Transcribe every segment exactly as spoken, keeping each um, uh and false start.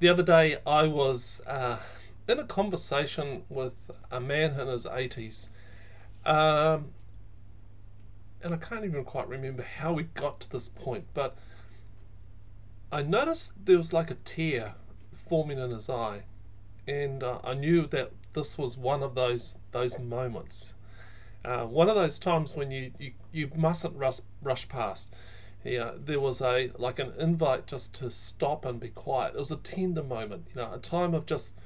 The other day I was uh, in a conversation with a man in his eighties, um, and I can't even quite remember how we got to this point, but I noticed there was like a tear forming in his eye, and uh, I knew that this was one of those those moments, uh, one of those times when you you, you mustn't rush, rush past. Yeah, there was a like an invite just to stop and be quiet. It was a tender moment, you know, a time of just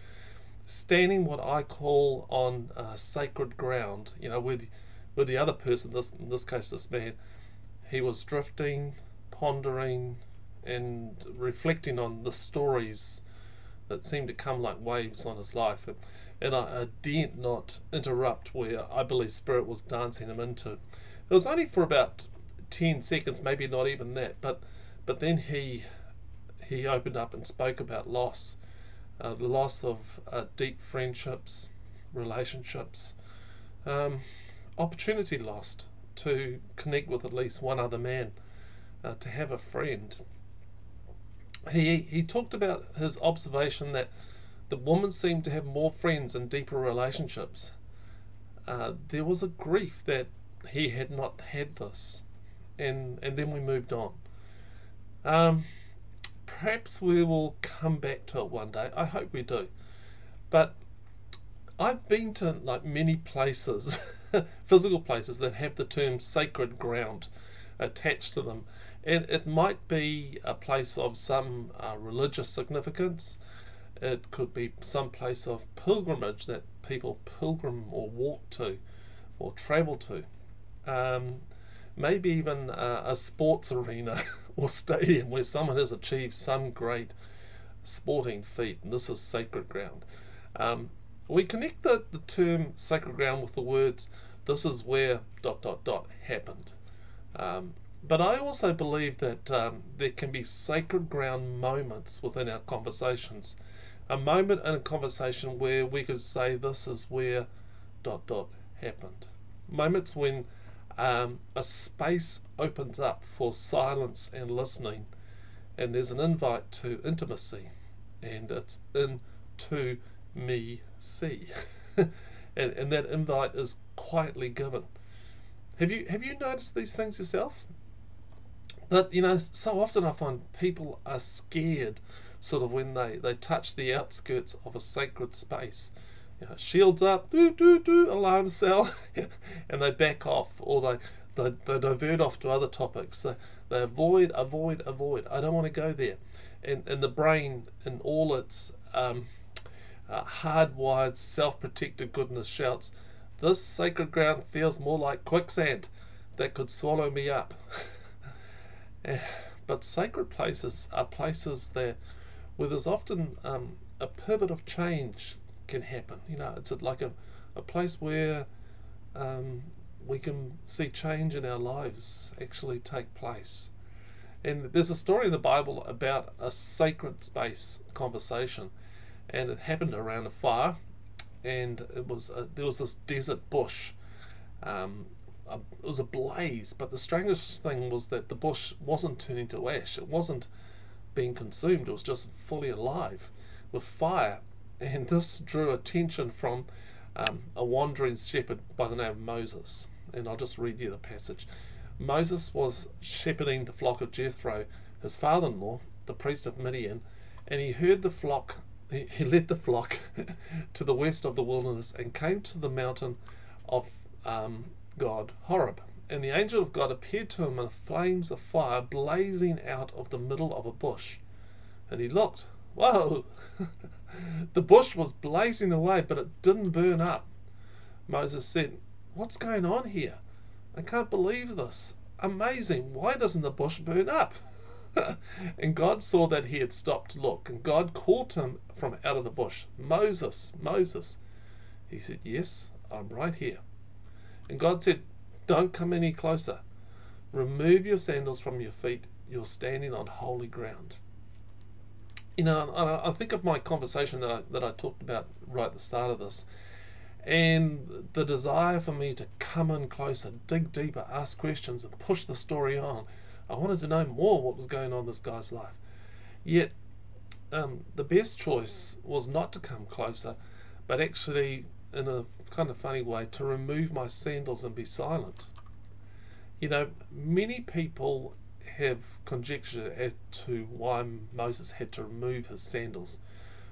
standing what I call on uh, sacred ground, you know, with with the other person. This in this case, this man, he was drifting, pondering, and reflecting on the stories that seemed to come like waves on his life, and, and I, I dared not interrupt where I believe Spirit was dancing him into. It was only for about ten seconds, maybe not even that, but but then he he opened up and spoke about loss, uh, the loss of uh, deep friendships, relationships, um, opportunity lost to connect with at least one other man, uh, to have a friend. He he talked about his observation that the woman seemed to have more friends and deeper relationships. Uh, there was a grief that he had not had this. And, and then we moved on. Um, perhaps we will come back to it one day. I hope we do. But I've been to like many places, physical places, that have the term sacred ground attached to them. And it might be a place of some uh, religious significance. It could be some place of pilgrimage that people pilgrim or walk to or travel to. Um, maybe even uh, a sports arena or stadium where someone has achieved some great sporting feat, and this is sacred ground. Um, we connect the, the term sacred ground with the words, this is where dot dot dot happened. Um, but I also believe that um, there can be sacred ground moments within our conversations. A moment in a conversation where we could say, this is where dot dot happened. Moments when Um, a space opens up for silence and listening, and there's an invite to intimacy, and it's in to me see, and, and that invite is quietly given. Have you have you noticed these things yourself? But you know, so often I find people are scared, sort of when they they touch the outskirts of a sacred space. You know, shields up, do do do, alarm cell, and they back off, or they, they they divert off to other topics. They they avoid, avoid, avoid. I don't want to go there, and and the brain in all its um, uh, hardwired, self-protective goodness shouts, this sacred ground feels more like quicksand that could swallow me up. But sacred places are places that where there's often um, a pivot of change can happen. You know, it's like a, a place where um, we can see change in our lives actually take place. And there's a story in the Bible about a sacred space conversation, and it happened around a fire, and it was a, there was this desert bush. Um, a, it was a blaze, but the strangest thing was that the bush wasn't turning to ash. It wasn't being consumed. It was just fully alive with fire. And this drew attention from um, a wandering shepherd by the name of Moses. And I'll just read you the passage. Moses was shepherding the flock of Jethro, his father-in-law, the priest of Midian, and he heard the flock, he, he led the flock to the west of the wilderness and came to the mountain of um, God, Horeb. And the angel of God appeared to him in flames of fire blazing out of the middle of a bush. And he looked. Whoa! The bush was blazing away, but it didn't burn up. Moses said, what's going on here? I can't believe this. Amazing. Why doesn't the bush burn up? And God saw that he had stopped to look, and God called to him from out of the bush, Moses, Moses. He said, yes, I'm right here. And God said, don't come any closer. Remove your sandals from your feet. You're standing on holy ground. You know, I think of my conversation that I, that I talked about right at the start of this, and the desire for me to come in closer, dig deeper, ask questions, and push the story on. I wanted to know more what was going on in this guy's life. Yet, um, the best choice was not to come closer, but actually, in a kind of funny way, to remove my sandals and be silent. You know, many people have conjecture as to why Moses had to remove his sandals.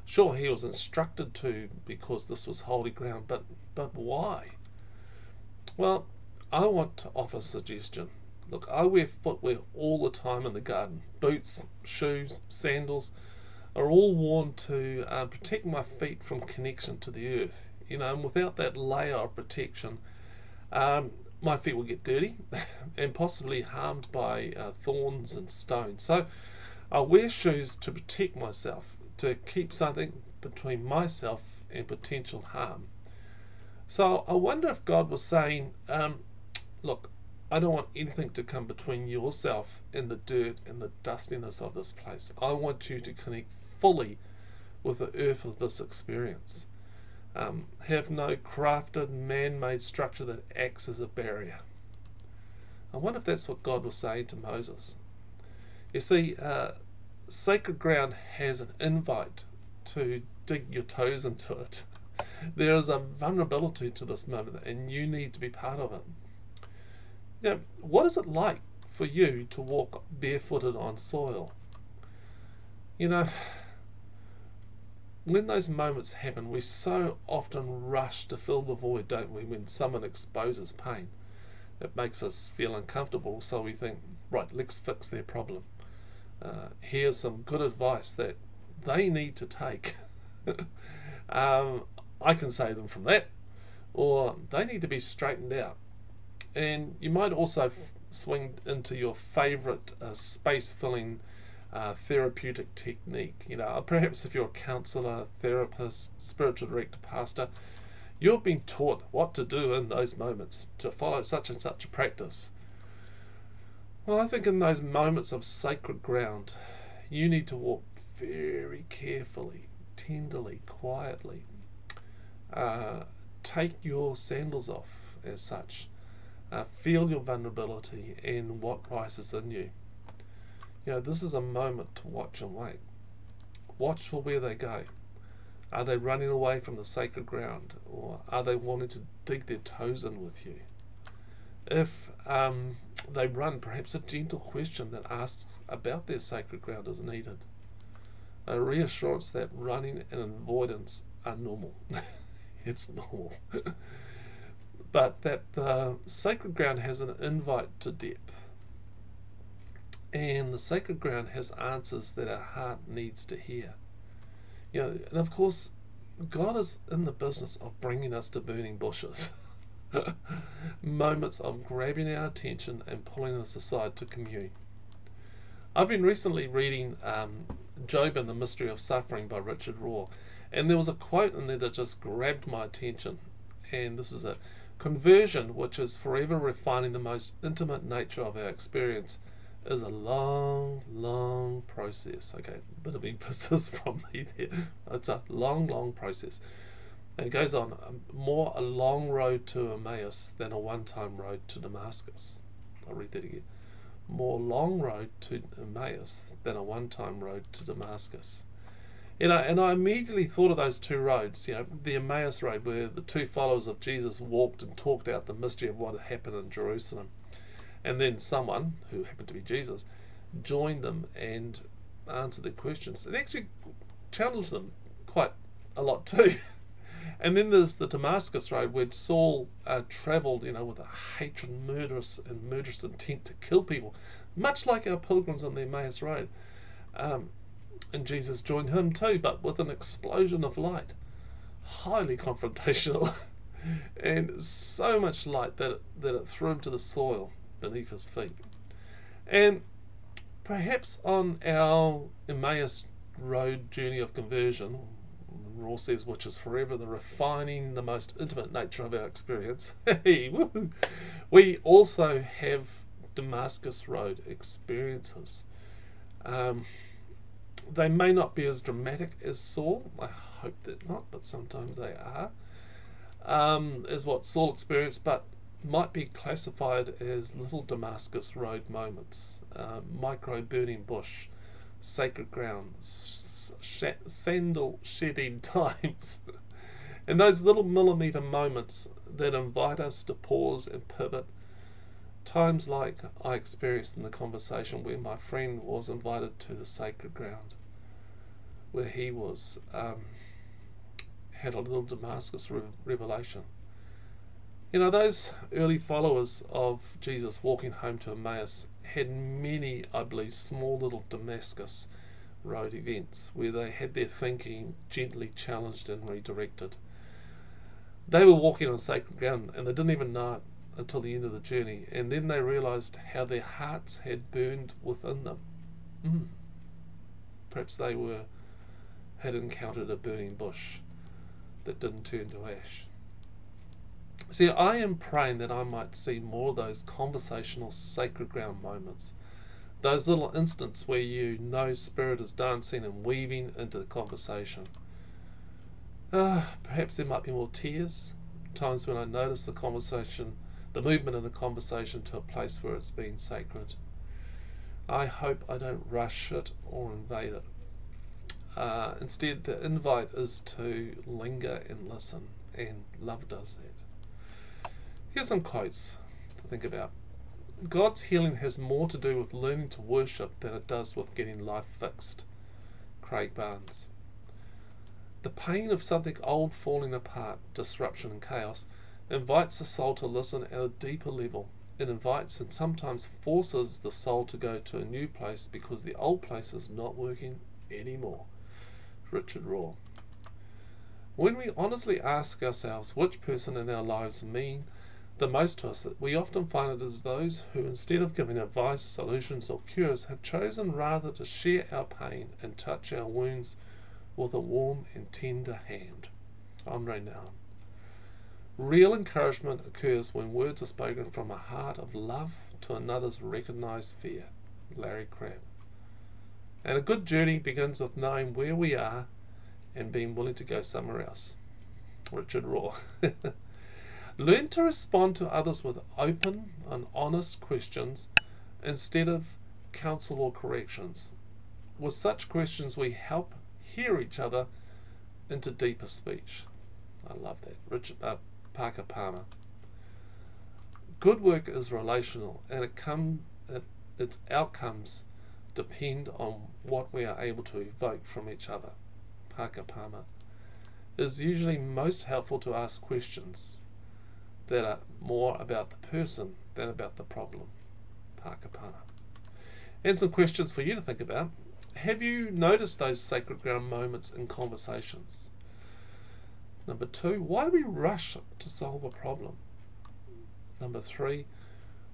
Sure, he was instructed to because this was holy ground, but, but why? Well, I want to offer a suggestion. Look, I wear footwear all the time in the garden. Boots, shoes, sandals are all worn to uh, protect my feet from connection to the earth. You know, and without that layer of protection, um, my feet will get dirty and possibly harmed by uh, thorns and stones. So I wear shoes to protect myself, to keep something between myself and potential harm. So I wonder if God was saying, um, look, I don't want anything to come between yourself and the dirt and the dustiness of this place. I want you to connect fully with the earth of this experience. Um, have no crafted, man-made structure that acts as a barrier. I wonder if that's what God was saying to Moses. You see, uh, sacred ground has an invite to dig your toes into it. There is a vulnerability to this moment, and you need to be part of it. Now, what is it like for you to walk barefooted on soil? You know, when those moments happen, we so often rush to fill the void, don't we, when someone exposes pain. It makes us feel uncomfortable, so we think, right, let's fix their problem. Uh, here's some good advice that they need to take. um, I can save them from that. Or they need to be straightened out. And you might also swing into your favourite uh, space-filling Uh, therapeutic technique. You know, perhaps if you're a counsellor, therapist, spiritual director, pastor, you've been taught what to do in those moments, to follow such and such a practice. Well, I think in those moments of sacred ground, you need to walk very carefully, tenderly, quietly. Uh, take your sandals off as such. Uh, feel your vulnerability and what rises in you. You know, this is a moment to watch and wait. Watch for where they go. Are they running away from the sacred ground, or are they wanting to dig their toes in with you? If um, they run, perhaps a gentle question that asks about their sacred ground is needed. A reassurance that running and avoidance are normal. It's normal. But that the sacred ground has an invite to depth. And the sacred ground has answers that our heart needs to hear. You know, and of course, God is in the business of bringing us to burning bushes. Moments of grabbing our attention and pulling us aside to commune. I've been recently reading um, Job and the Mystery of Suffering by Richard Rohr, and there was a quote in there that just grabbed my attention. And this is it. Conversion, which is forever refining the most intimate nature of our experience, is a long, long process. Okay, a bit of emphasis from me there. It's a long, long process. And it goes on, more a long road to Emmaus than a one-time road to Damascus. I'll read that again. More long road to Emmaus than a one-time road to Damascus. You know, and I immediately thought of those two roads, you know, the Emmaus road where the two followers of Jesus walked and talked out the mystery of what had happened in Jerusalem. And then someone, who happened to be Jesus, joined them and answered their questions. It actually challenged them quite a lot too. And then there's the Damascus road where Saul uh, travelled, you know, with a hatred, murderous and murderous intent to kill people, much like our pilgrims on the Emmaus road. Um, and Jesus joined him too, but with an explosion of light. Highly confrontational. And so much light that it, that it threw him to the soil beneath his feet. And perhaps on our Emmaus road journey of conversion, Rohr says, which is forever the refining the most intimate nature of our experience, hey, woohoo, we also have Damascus road experiences. Um, they may not be as dramatic as Saul, I hope that not, but sometimes they are, um, is what Saul experienced, but might be classified as little Damascus road moments, uh, micro burning bush, sacred ground, sh sandal shedding times. And those little millimeter moments that invite us to pause and pivot. Times like I experienced in the conversation where my friend was invited to the sacred ground, where he was um, had a little Damascus re revelation. You know, those early followers of Jesus walking home to Emmaus had many, I believe, small little Damascus road events where they had their thinking gently challenged and redirected. They were walking on sacred ground and they didn't even know it until the end of the journey, and then they realized how their hearts had burned within them. Mm. Perhaps they were had encountered a burning bush that didn't turn to ash. See, I am praying that I might see more of those conversational sacred ground moments, those little instants where you know Spirit is dancing and weaving into the conversation. Uh, perhaps there might be more tears, times when I notice the conversation, the movement in the conversation to a place where it's been sacred. I hope I don't rush it or invade it. Uh, instead, the invite is to linger and listen, and love does that. Here's some quotes to think about. God's healing has more to do with learning to worship than it does with getting life fixed. Craig Barnes. The pain of something old falling apart, disruption and chaos, invites the soul to listen at a deeper level. It invites and sometimes forces the soul to go to a new place because the old place is not working anymore. Richard Rohr. When we honestly ask ourselves which person in our lives mean the most to us, we often find it is those who, instead of giving advice, solutions or cures, have chosen rather to share our pain and touch our wounds with a warm and tender hand. Henri Nouwen. Real encouragement occurs when words are spoken from a heart of love to another's recognized fear. Larry Crabb. And a good journey begins with knowing where we are and being willing to go somewhere else. Richard Rohr. Learn to respond to others with open and honest questions instead of counsel or corrections. With such questions we help hear each other into deeper speech. I love that. Richard, uh, Parker Palmer. Good work is relational, and it come, it, its outcomes depend on what we are able to evoke from each other. Parker Palmer. It is usually most helpful to ask questions that are more about the person than about the problem. Parker Palmer. And some questions for you to think about. Have you noticed those sacred ground moments in conversations? Number two, why do we rush to solve a problem? Number three,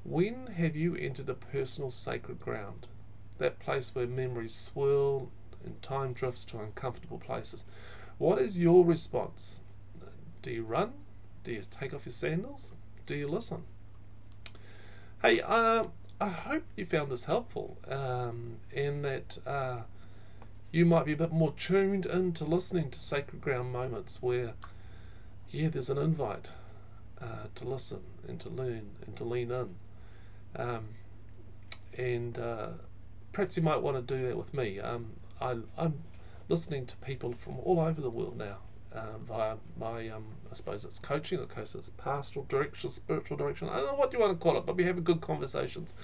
when have you entered a personal sacred ground? That place where memories swirl and time drifts to uncomfortable places. What is your response? Do you run? Do you take off your sandals? Do you listen? Hey, uh, I hope you found this helpful, um, and that uh, you might be a bit more tuned into listening to sacred ground moments where, yeah, there's an invite uh, to listen and to learn and to lean in. Um, and uh, perhaps you might want to do that with me. Um, I, I'm listening to people from all over the world now uh, via my, um, I suppose it's coaching, I suppose it's pastoral direction, spiritual direction. I don't know what you want to call it, but we're having good conversations.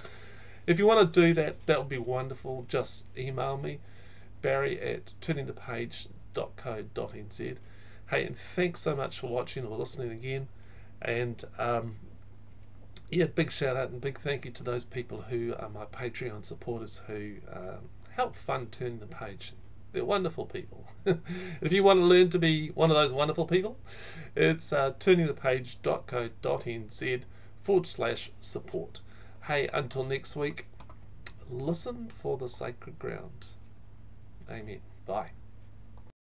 If you want to do that, that would be wonderful. Just email me, Barry at turning the page dot co dot n z. Hey, and thanks so much for watching or listening again. And um, yeah, big shout out and big thank you to those people who are my Patreon supporters who um, help fund Turning the Page. They're wonderful people. If you want to learn to be one of those wonderful people, it's uh, turning the page dot co dot n z forward slash support. Hey, until next week, listen for the sacred ground. Amen. Bye.